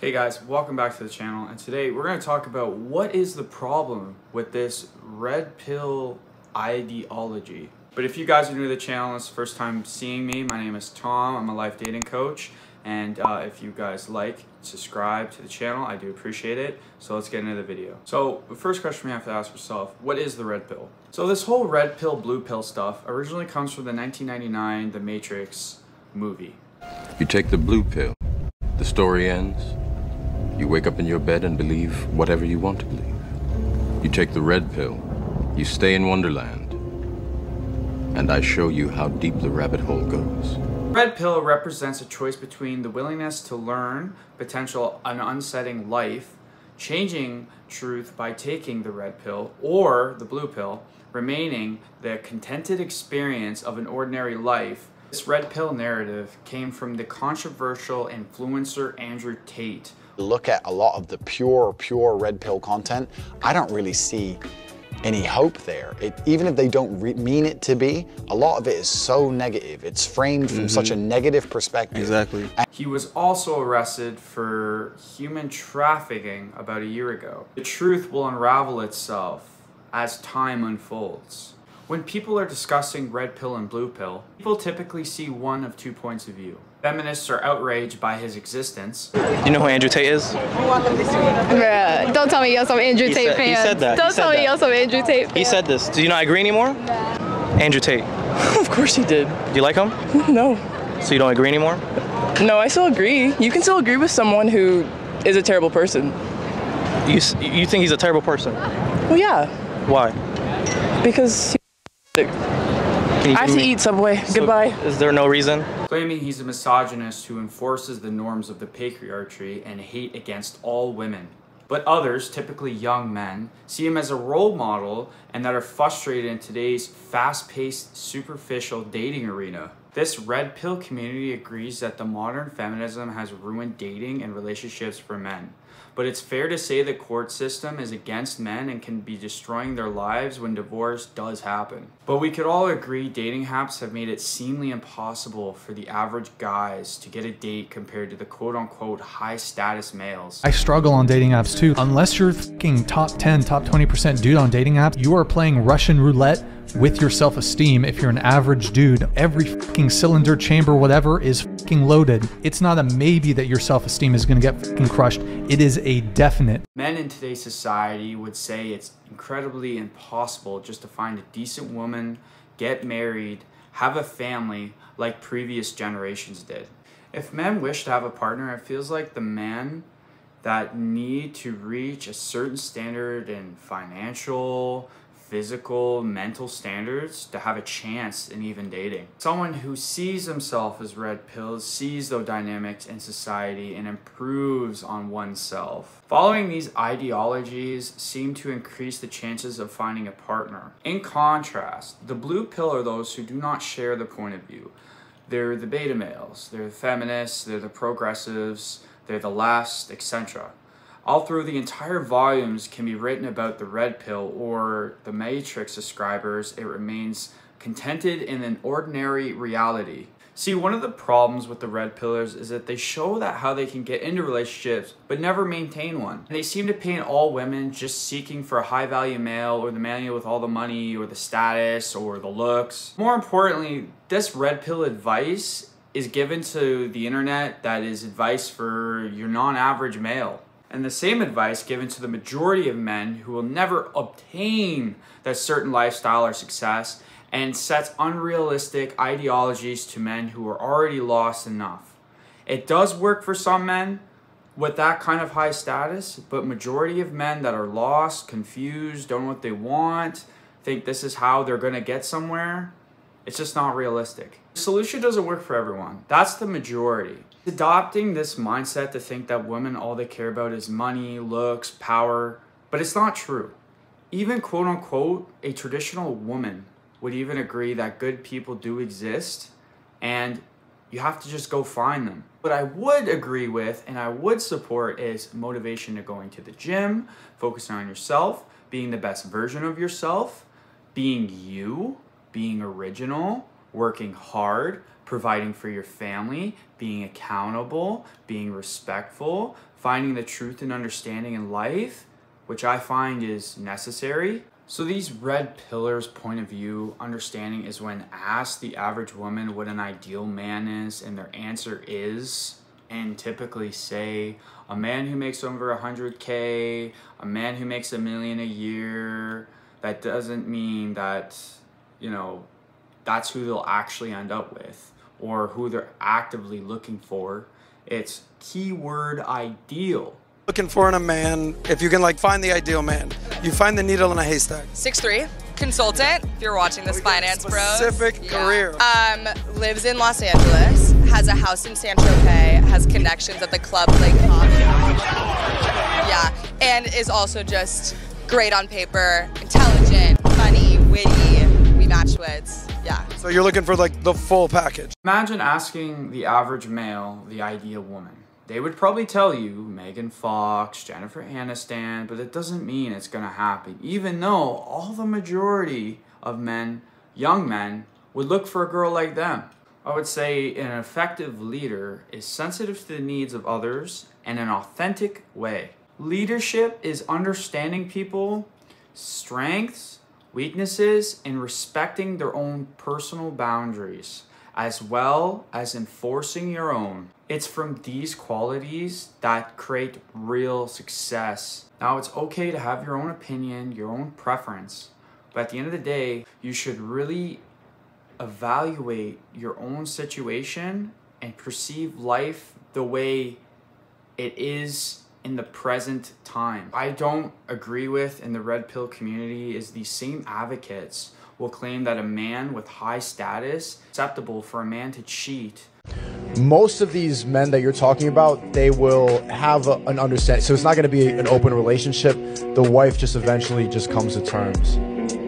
Hey guys, welcome back to the channel, and today we're going to talk about what is the problem with this red pill ideology. But if you guys are new to the channel, it's the first time seeing me, my name is Tom, I'm a life dating coach, and if you guys like, subscribe to the channel, I do appreciate it. So let's get into the video. So the first question we have to ask ourselves, what is the red pill? So this whole red pill, blue pill stuff originally comes from the 1999 The Matrix movie. You take the blue pill, the story ends. You wake up in your bed and believe whatever you want to believe. You take the red pill, you stay in Wonderland, and I show you how deep the rabbit hole goes. Red pill represents a choice between the willingness to learn, potential an unsettling life, changing truth by taking the red pill, or the blue pill, remaining the contented experience of an ordinary life. This red pill narrative came from the controversial influencer Andrew Tate. Look at a lot of the pure red pill content, I don't really see any hope there. Even if they don't mean it to be, a lot of it is so negative. It's framed from such a negative perspective. Exactly. He was also arrested for human trafficking about a year ago. The truth will unravel itself as time unfolds. When people are discussing red pill and blue pill, people typically see one of two points of view. Feminists are outraged by his existence. You know who Andrew Tate is? Bruh, don't tell me y'all some Andrew Tate fan. He said that. Don't tell me y'all some Andrew Tate fan. He said this. Do you not agree anymore? No. Andrew Tate. Of course he did. Do you like him? No. So you don't agree anymore? No, I still agree. You can still agree with someone who is a terrible person. You think he's a terrible person? Well, yeah. Why? Because he's I have to eat Subway. So goodbye. Is there no reason? Claiming he's a misogynist who enforces the norms of the patriarchy and hate against all women. But others, typically young men, see him as a role model and that are frustrated in today's fast-paced, superficial dating arena. This red pill community agrees that the modern feminism has ruined dating and relationships for men. But it's fair to say the court system is against men and can be destroying their lives when divorce does happen. But we could all agree dating apps have made it seemingly impossible for the average guys to get a date compared to the quote-unquote high-status males. I struggle on dating apps too. Unless you're fucking top 10, top 20% dude on dating apps, you are playing Russian roulette with your self-esteem if you're an average dude. Every fucking cylinder, chamber, whatever is fucking loaded. It's not a maybe that your self-esteem is gonna get fucking crushed. It is a definite. Men in today's society would say it's incredibly impossible just to find a decent woman, get married, have a family like previous generations did. If men wish to have a partner, it feels like the men that need to reach a certain standard in financial, physical, mental standards to have a chance in even dating. Someone who sees himself as red pill sees those dynamics in society and improves on oneself. Following these ideologies seem to increase the chances of finding a partner. In contrast, the blue pill are those who do not share the point of view. They're the beta males, they're the feminists, they're the progressives, they're the last, etc. Although the entire volumes can be written about the red pill or the Matrix subscribers, it remains contented in an ordinary reality. See, one of the problems with the red pillars is that they show that how they can get into relationships but never maintain one. And they seem to paint all women just seeking for a high-value male or the male with all the money or the status or the looks. More importantly, this red pill advice is given to the internet that is advice for your non-average male. And the same advice given to the majority of men who will never obtain that certain lifestyle or success and sets unrealistic ideologies to men who are already lost enough. It does work for some men with that kind of high status, but majority of men that are lost, confused, don't know what they want, think this is how they're gonna get somewhere, it's just not realistic. The solution doesn't work for everyone. That's the majority. Adopting this mindset to think that women, all they care about is money, looks, power, but it's not true. Even quote unquote, a traditional woman would even agree that good people do exist and you have to just go find them. What I would agree with and I would support is motivation to going to the gym, focusing on yourself, being the best version of yourself, being you, being original, working hard, providing for your family, being accountable, being respectful, finding the truth and understanding in life, which I find is necessary. So these red pillars, point of view, understanding is when asked the average woman what an ideal man is, and their answer is, and typically say, a man who makes over 100K, a man who makes $1 million a year. That doesn't mean that, you know, that's who they'll actually end up with or who they're actively looking for. It's keyword ideal. Looking for in a man, if you can like find the ideal man, you find the needle in a haystack. 6'3", consultant, if you're watching this, finance bro. Specific career. Yeah. Lives in Los Angeles, has a house in San Tropez, has connections at the club Lake Common. Yeah, and is also just great on paper, intelligent, funny, witty, we match wits, yeah. So you're looking for like the full package. Imagine asking the average male the ideal woman. They would probably tell you Megan Fox, Jennifer Aniston, but it doesn't mean it's gonna happen, even though all the majority of men, young men, would look for a girl like them. I would say an effective leader is sensitive to the needs of others in an authentic way. Leadership is understanding people's strengths, weaknesses, and respecting their own personal boundaries, as well as enforcing your own. It's from these qualities that create real success. Now, it's okay to have your own opinion, your own preference, but at the end of the day, you should really evaluate your own situation and perceive life the way it is in the present time. I don't agree with in the red pill community is these same advocates will claim that a man with high status is acceptable for a man to cheat. Most of these men that you're talking about, they will have an understanding. So it's not gonna be an open relationship. The wife just eventually just comes to terms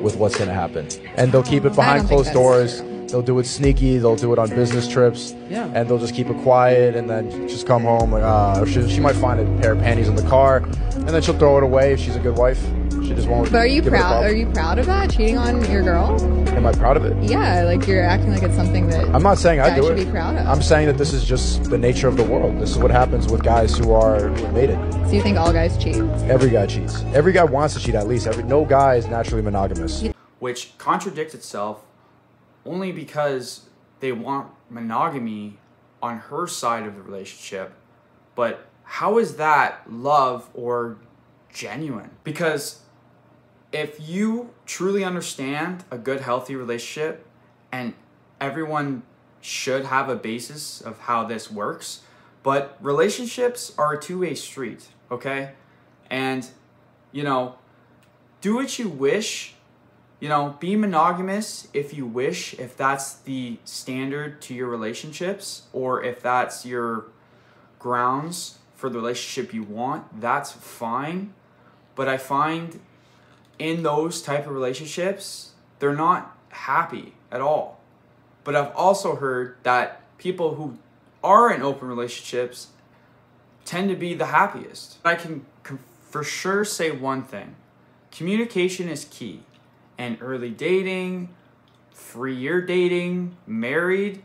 with what's gonna happen. And they'll keep it behind closed doors. They'll do it sneaky, they'll do it on business trips, yeah. And they'll just keep it quiet and then just come home. Like, she might find a pair of panties in the car, and then she'll throw it away if she's a good wife. She just won't. But are you proud? Are you proud of that? Cheating on your girl? Am I proud of it? Yeah, like you're acting like it's something that I'm not saying I do should it. Be proud of. I'm saying that this is just the nature of the world. This is what happens with guys who are mated. So you think all guys cheat? Every guy cheats. Every guy wants to cheat at least. No guy is naturally monogamous. Which contradicts itself. Only because they want monogamy on her side of the relationship. But how is that love or genuine? Because if you truly understand a good, healthy relationship, and everyone should have a basis of how this works, but relationships are a two-way street, okay? And, you know, do what you wish. You know, be monogamous if you wish, if that's the standard to your relationships, or if that's your grounds for the relationship you want, that's fine. But I find in those type of relationships, they're not happy at all. But I've also heard that people who are in open relationships tend to be the happiest. I can for sure say one thing. Communication is key. And early dating, 3-year dating, married,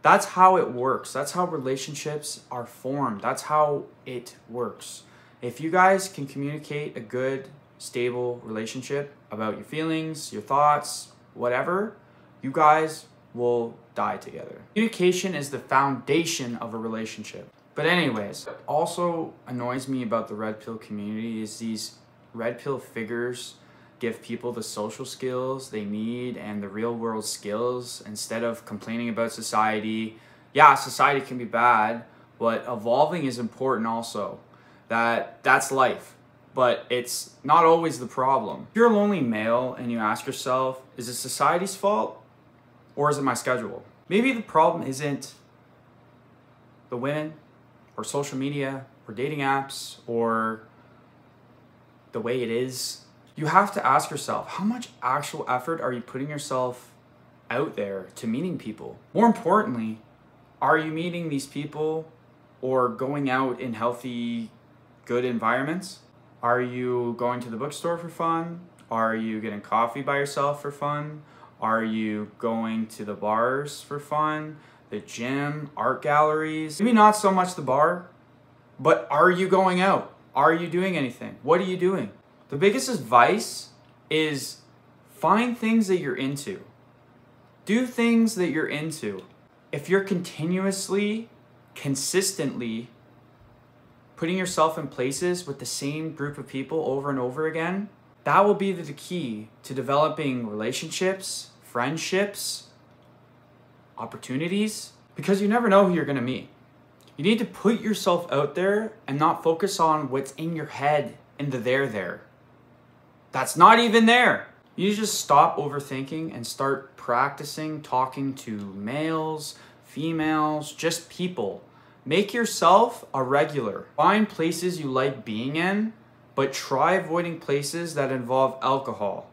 that's how it works. That's how relationships are formed. That's how it works. If you guys can communicate a good, stable relationship about your feelings, your thoughts, whatever, you guys will die together. Communication is the foundation of a relationship. But anyways, what also annoys me about the red pill community is these red pill figures give people the social skills they need and the real world skills instead of complaining about society. Yeah, society can be bad, but evolving is important also. That's life, but it's not always the problem. If you're a lonely male and you ask yourself, is it society's fault or is it my schedule? Maybe the problem isn't the women or social media or dating apps or the way it is. You have to ask yourself, how much actual effort are you putting yourself out there to meeting people? More importantly, are you meeting these people or going out in healthy, good environments? Are you going to the bookstore for fun? Are you getting coffee by yourself for fun? Are you going to the bars for fun? the gym, art galleries, maybe not so much the bar, but are you going out? Are you doing anything? What are you doing? The biggest advice is find things that you're into. Do things that you're into. If you're consistently putting yourself in places with the same group of people over and over again, that will be the key to developing relationships, friendships, opportunities, because you never know who you're gonna meet. You need to put yourself out there and not focus on what's in your head and the there. That's not even there. You just stop overthinking and start practicing talking to males, females, just people. Make yourself a regular. Find places you like being in, but try avoiding places that involve alcohol.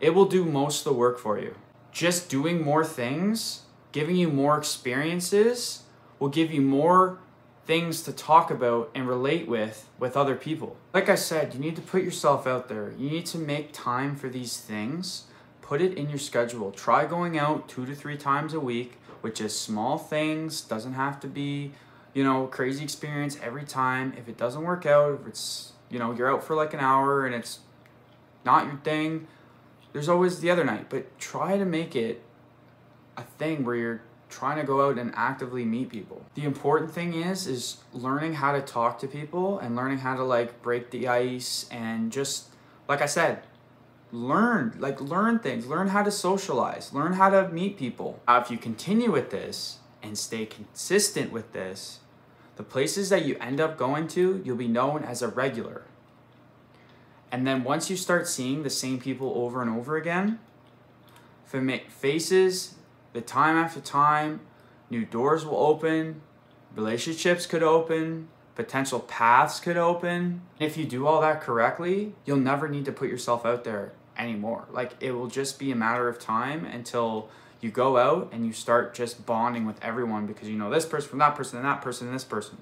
It will do most of the work for you. Just doing more things, giving you more experiences, will give you more things to talk about and relate with other people. Like I said, you need to put yourself out there. You need to make time for these things. Put it in your schedule. Try going out 2 to 3 times a week, which is small things. Doesn't have to be, you know, crazy experience every time. If it doesn't work out, if it's, you know, you're out for like an hour and it's not your thing, there's always the other night. But try to make it a thing where you're trying to go out and actively meet people. The important thing is learning how to talk to people and learning how to like break the ice and just, like I said, learn things, learn how to socialize, learn how to meet people. Now, if you continue with this and stay consistent with this, the places that you end up going to, you'll be known as a regular. And then once you start seeing the same people over and over again, faces, the time after time, new doors will open, relationships could open, potential paths could open. If you do all that correctly, you'll never need to put yourself out there anymore. Like, it will just be a matter of time until you go out and you start just bonding with everyone because you know this person from that person and that person and this person.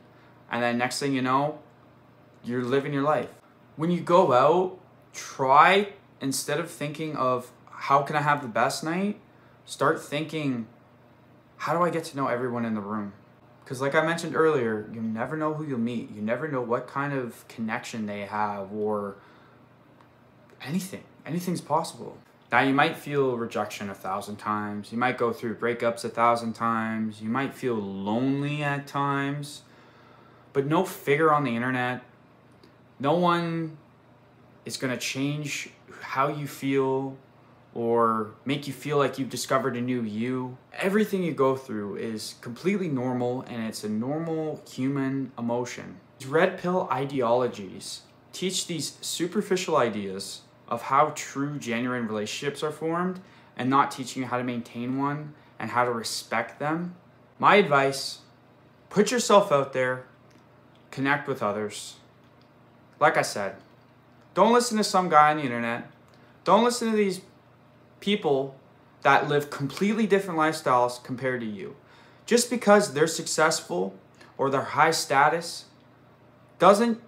And then next thing you know, you're living your life. When you go out, try, instead of thinking of how can I have the best night, start thinking, how do I get to know everyone in the room? Because like I mentioned earlier, you never know who you'll meet. You never know what kind of connection they have or anything. Anything's possible. Now, you might feel rejection 1,000 times. You might go through breakups 1,000 times. You might feel lonely at times. But no figure on the internet, no one is going to change how you feel or make you feel like you've discovered a new you. Everything you go through is completely normal, and it's a normal human emotion. These red pill ideologies teach these superficial ideas of how true, genuine relationships are formed and not teaching you how to maintain one and how to respect them. My advice, put yourself out there, connect with others. Like I said, don't listen to some guy on the internet. Don't listen to these people that live completely different lifestyles compared to you. Just because they're successful or they're high status isn't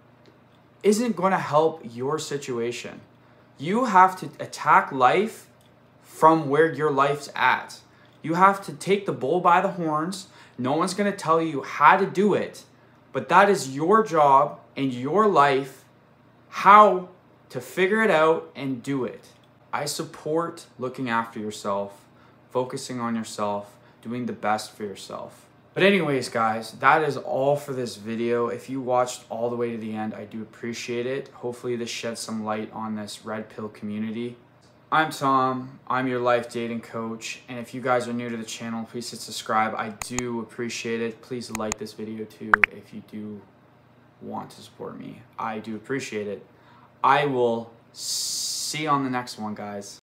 going to help your situation. You have to attack life from where your life's at. You have to take the bull by the horns. No one's going to tell you how to do it, but that is your job and your life, how to figure it out and do it. I support looking after yourself, focusing on yourself, doing the best for yourself. But anyways, guys, that is all for this video. If you watched all the way to the end, I do appreciate it. Hopefully this sheds some light on this red pill community. I'm Tom, I'm your life dating coach. And if you guys are new to the channel, please hit subscribe. I do appreciate it. Please like this video too if you do want to support me. I do appreciate it. I will see you on the next one, guys.